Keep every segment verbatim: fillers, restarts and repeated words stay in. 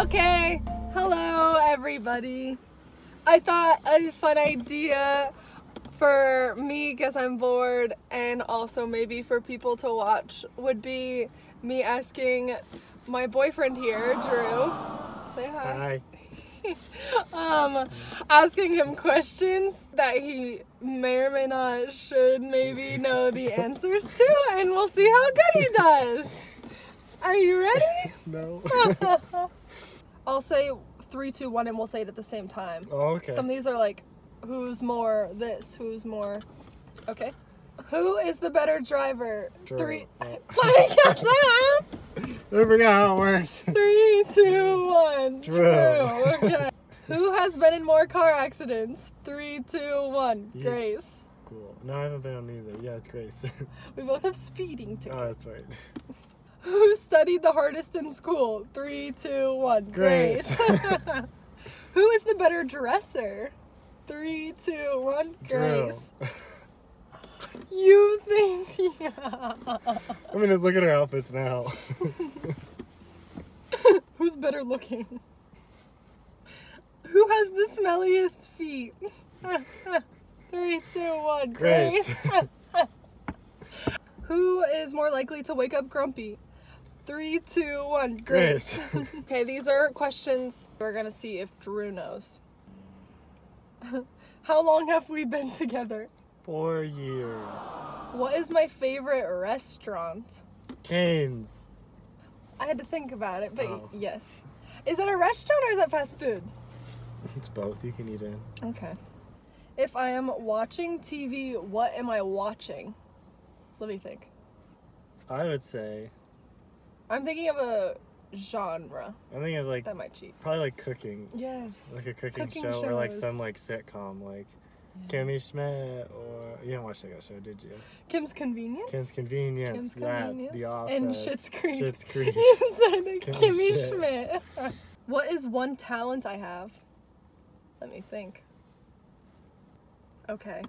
Okay, hello everybody. I thought a fun idea for me, because I'm bored, and also maybe for people to watch, would be me asking my boyfriend here, Drew, say hi. Hi. um, asking him questions that he may or may not should maybe know the answers to, and we'll see how good he does. Are you ready? No. I'll say three, two, one, and we'll say it at the same time. Oh, okay. Some of these are like, who's more this, who's more, okay. Who is the better driver? Drew. Three. Oh. I forgot how it works. Three, two, one. Drew. Drew. Okay. Who has been in more car accidents? Three, two, one. Yeah. Grace. Cool. No, I haven't been on either. Yeah, it's Grace. We both have speeding tickets. Oh, that's right. Who studied the hardest in school? Three, two, one. Grace. Grace. Who is the better dresser? Three, two, one. Grace. Drew. You think, yeah. I mean, just look at her outfits now. Who's better looking? Who has the smelliest feet? Three, two, one. Grace. Grace. Who is more likely to wake up grumpy? Three, two, one. Grace. Grace. Okay, these are questions we're gonna see if Drew knows. How long have we been together? Four years. What is my favorite restaurant? Cane's. I had to think about it, but oh. Yes. Is that a restaurant or is that fast food? It's both. You can eat in. Okay. If I am watching T V, what am I watching? Let me think. I would say... I'm thinking of a genre. I'm thinking of like... That might cheat. Probably like cooking. Yes. Like a cooking, cooking show shows. Or like some like sitcom like... Yeah. Kimmy Schmidt or... You didn't watch that show, did you? Kim's Convenience? Kim's Convenience. Kim's Convenience. Lab, The Office. And Schitt's Creek. Schitt's Creek. You said Kimmy, Kimmy Schmidt. Schmidt. What is one talent I have? Let me think. Okay.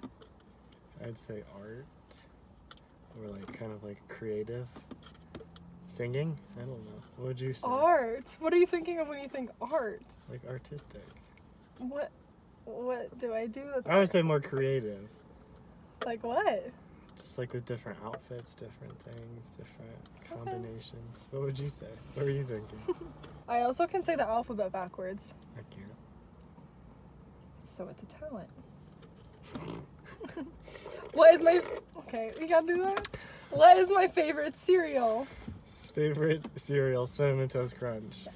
I'd say art. Or like kind of like creative singing. I don't know. What would you say? Art. What are you thinking of when you think art? Like artistic. What? What do I do? With I would art? Say more creative. Like what? Just like with different outfits, different things, different combinations. Okay. What would you say? What were you thinking? I also can say the alphabet backwards. I can't. So it's a talent. What is my... Okay, we gotta do that. What is my favorite cereal? Favorite cereal, Cinnamon Toast Crunch. Yes.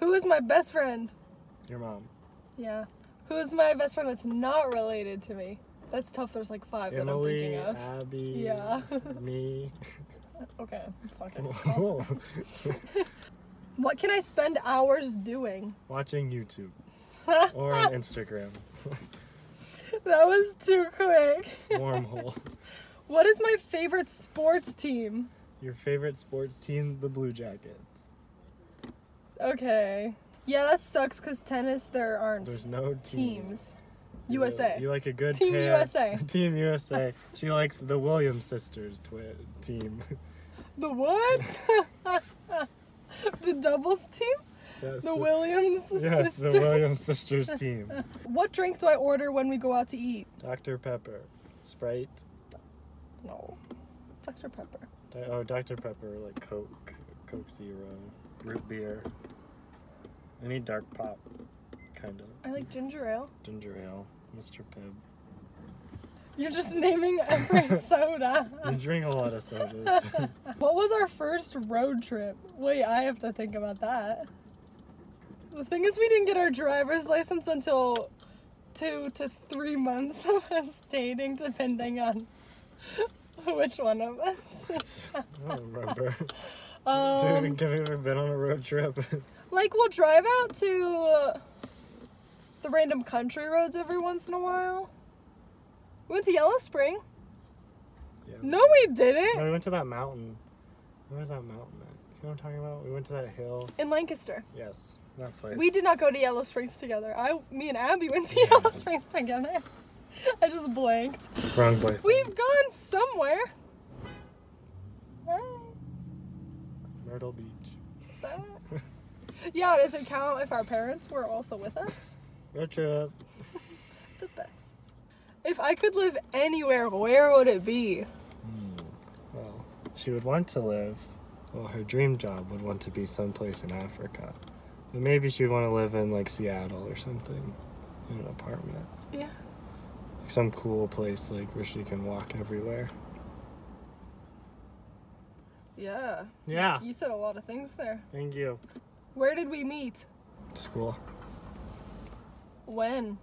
Who is my best friend? Your mom. Yeah. Who is my best friend that's not related to me? That's tough, there's like five Emily, that I'm thinking of. Abby, yeah. Me. Okay, it's not good. Cool. What can I spend hours doing? Watching YouTube. Or on Instagram. That was too quick. Wormhole. What is my favorite sports team? Your favorite sports team, the Blue Jackets. Okay. Yeah, that sucks because tennis, there aren't There's no team. teams. You U S A. You like a good team pair. U S A. Team U S A. She likes the Williams sisters twi team. The what? The doubles team? Yes, the Williams sisters. Yes, the Williams sisters team. What drink do I order when we go out to eat? Doctor Pepper. Sprite. No. Doctor Pepper. Di oh, Doctor Pepper, like Coke, Coke Zero, root beer. I need dark pop, kind of. I like ginger ale. Ginger ale. Mister Pibb. You're just naming every soda. You drink a lot of sodas. What was our first road trip? Wait, I have to think about that. The thing is, we didn't get our driver's license until two to three months of us dating, depending on which one of us. I don't remember. Um, Dude, have you ever been on a road trip? Like, we'll drive out to uh, the random country roads every once in a while. We went to Yellow Spring. Yeah. No, we didn't. No, we went to that mountain. Where was that mountain at? You know what I'm talking about? We went to that hill. In Lancaster. Yes. That place. We did not go to Yellow Springs together. I, me and Abby went to yeah. Yellow Springs together. I just blanked. Wrong place. We've gone somewhere. Hi. Myrtle Beach. Yeah, does it count if our parents were also with us? Road trip. The best. If I could live anywhere, where would it be? Mm. Well, she would want to live, well, her dream job would want to be someplace in Africa. But maybe she'd want to live in, like, Seattle or something, in an apartment. Yeah. Like some cool place, like, where she can walk everywhere. Yeah. Yeah. You said a lot of things there. Thank you. Where did we meet? School. When?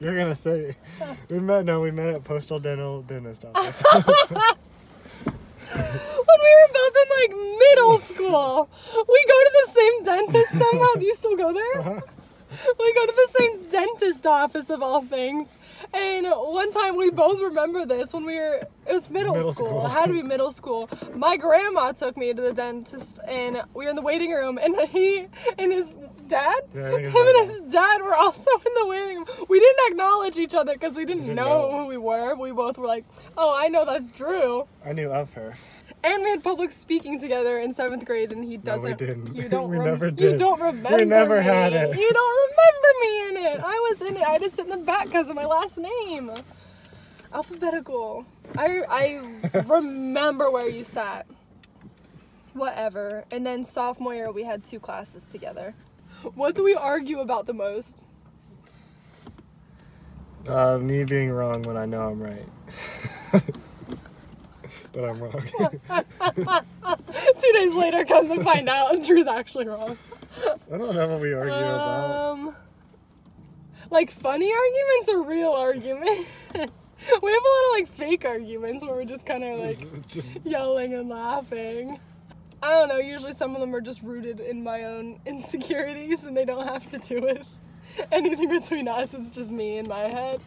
You're gonna say we met. No, we met at postal dental dentist office. When we were both in like middle school, we go to the same dentist somehow. Do you still go there? Uh-huh. We go to the same dentist office of all things. And one time we both remember this when we were, it was middle, middle school. school. It had to be middle school. My grandma took me to the dentist and we were in the waiting room and he and his dad, yeah, him dad. and his dad were also in the waiting room. We didn't acknowledge each other because we didn't, we didn't know, know who we were. We both were like, oh, I know that's Drew. I knew of her. And we had public speaking together in seventh grade, and he doesn't. No, we didn't. You don't we never did. You don't remember. We never me. had it. You don't remember me in it. I was in it. I just sit in the back because of my last name. Alphabetical. I I remember where you sat. Whatever. And then sophomore year, we had two classes together. What do we argue about the most? Uh, me being wrong when I know I'm right. But I'm wrong. Two days later comes and find out Drew's actually wrong. I don't know what we argue um, about. Like funny arguments or real arguments? We have a lot of like fake arguments where we're just kind of like just... yelling and laughing. I don't know, usually some of them are just rooted in my own insecurities and they don't have to do with anything between us. It's just me in my head.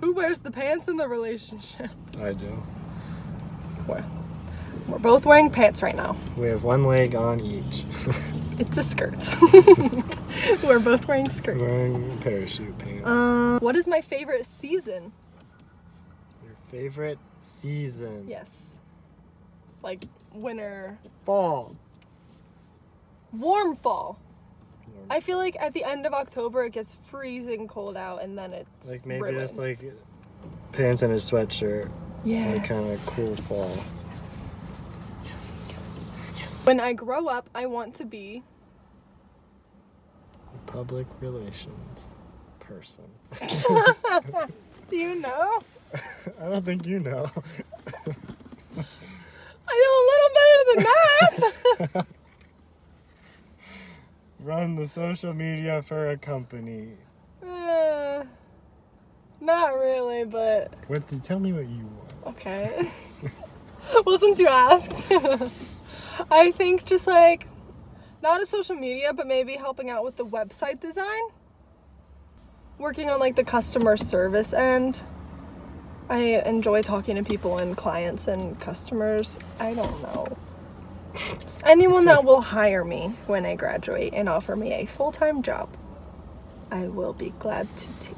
Who wears the pants in the relationship? I do. We're both wearing pants right now. We have one leg on each. It's a skirt. We're both wearing skirts. Wearing parachute pants. Um, what is my favorite season? Your favorite season? Yes. Like winter. Fall. Warm fall. Warm. I feel like at the end of October it gets freezing cold out and then it's like maybe ruined. Just like pants and a sweatshirt. Yeah. Like kind of cool fall. Yes. Yes. Yes. When I grow up, I want to be a public relations person. Do you know? I don't think you know. I know a little better than that. Run the social media for a company. Uh, not really, but. What? Tell me what you want. Okay. Well, since you asked, I think just like, not a social media, but maybe helping out with the website design. Working on like the customer service end. I enjoy talking to people and clients and customers. I don't know. It's anyone that will hire me when I graduate and offer me a full-time job, I will be glad to take.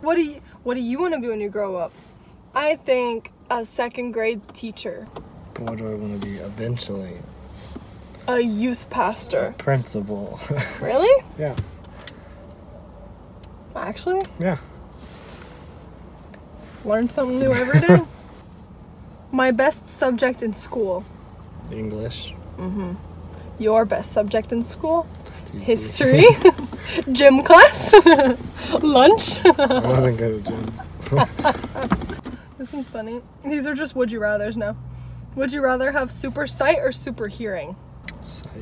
What do you What do you want to be when you grow up? I think a second grade teacher. What do I want to be eventually? A youth pastor. A principal. Really? Yeah. Actually? Yeah. Learn something new every day. My best subject in school. English. Mm-hmm. Your best subject in school? History. Gym class. Lunch. I wasn't good at gym. This one's funny. These are just would you rathers now. Would you rather have super sight or super hearing? Sight.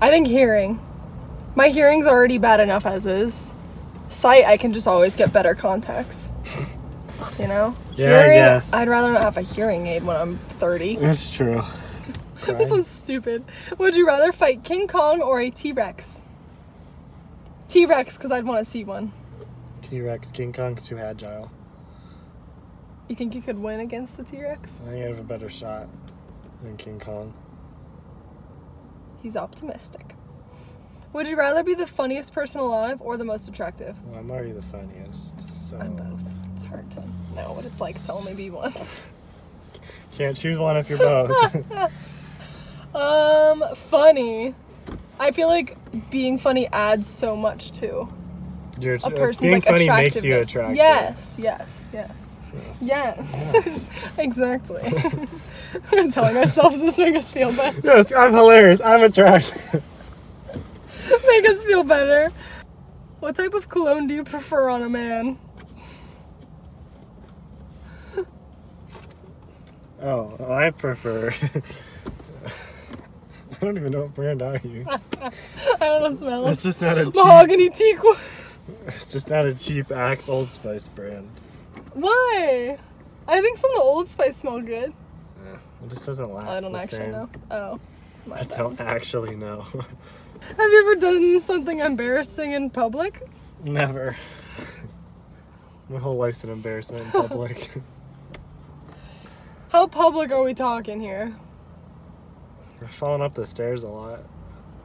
I think hearing. My hearing's already bad enough as is. Sight, I can just always get better contacts. You know? Yeah, hearing, I guess. I'd rather not have a hearing aid when I'm thirty. That's true. Cry. This one's stupid. Would you rather fight King Kong or a T Rex? T Rex, because I'd want to see one. T Rex. King Kong's too agile. You think you could win against the T Rex? I think I have a better shot than King Kong. He's optimistic. Would you rather be the funniest person alive or the most attractive? Well, I'm already the funniest, so. I'm both. It's hard to know what it's like to only be one. Can't choose one if you're both. um, funny. I feel like being funny adds so much to You're, a person's being like funny makes you attractive. Yes, yes, yes, yes. yes. yes. Exactly. We're telling ourselves this makes us feel better. Yes, I'm hilarious. I'm attractive. Make us feel better. What type of cologne do you prefer on a man? Oh, I prefer. I don't even know what brand I use. I want to smell it. It's just not a cheap. Mahogany teak one. It's just not a cheap Axe Old Spice brand. Why? I think some of the Old Spice smell good. Yeah, it just doesn't last. I don't the actually same. know. Oh. My I bad. don't actually know. Have you ever done something embarrassing in public? Never. My whole life's an embarrassment in public. How public are we talking here? We're falling up the stairs a lot.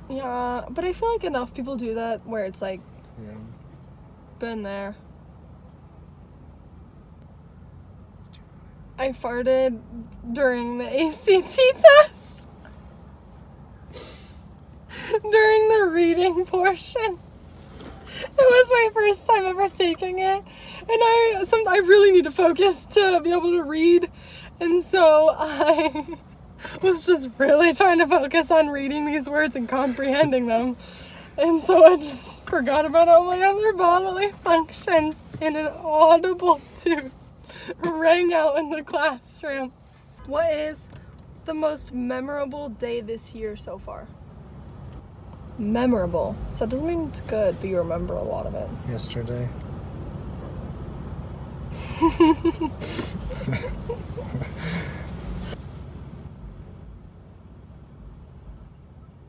Yeah, but I feel like enough people do that where it's like, yeah. Been there. I farted during the A C T test. During the reading portion. It was my first time ever taking it. And I some, I really need to focus to be able to read. And so I was just really trying to focus on reading these words and comprehending them. And so I just forgot about all my other bodily functions, and an audible toot rang out in the classroom. What is the most memorable day this year so far? Memorable. So it doesn't mean it's good, but you remember a lot of it. Yesterday.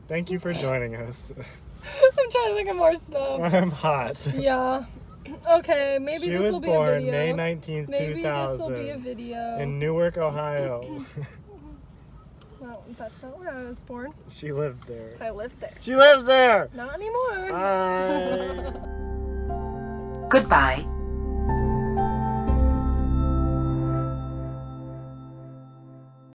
Thank you for joining us. I'm trying to think of more stuff. I'm hot. Yeah. Okay, maybe this will be a video. She was born May nineteenth, two thousand. Maybe this will be a video. In Newark, Ohio. No, that's not where I was born. She lived there. I lived there. She lives there! Not anymore. Bye. Goodbye.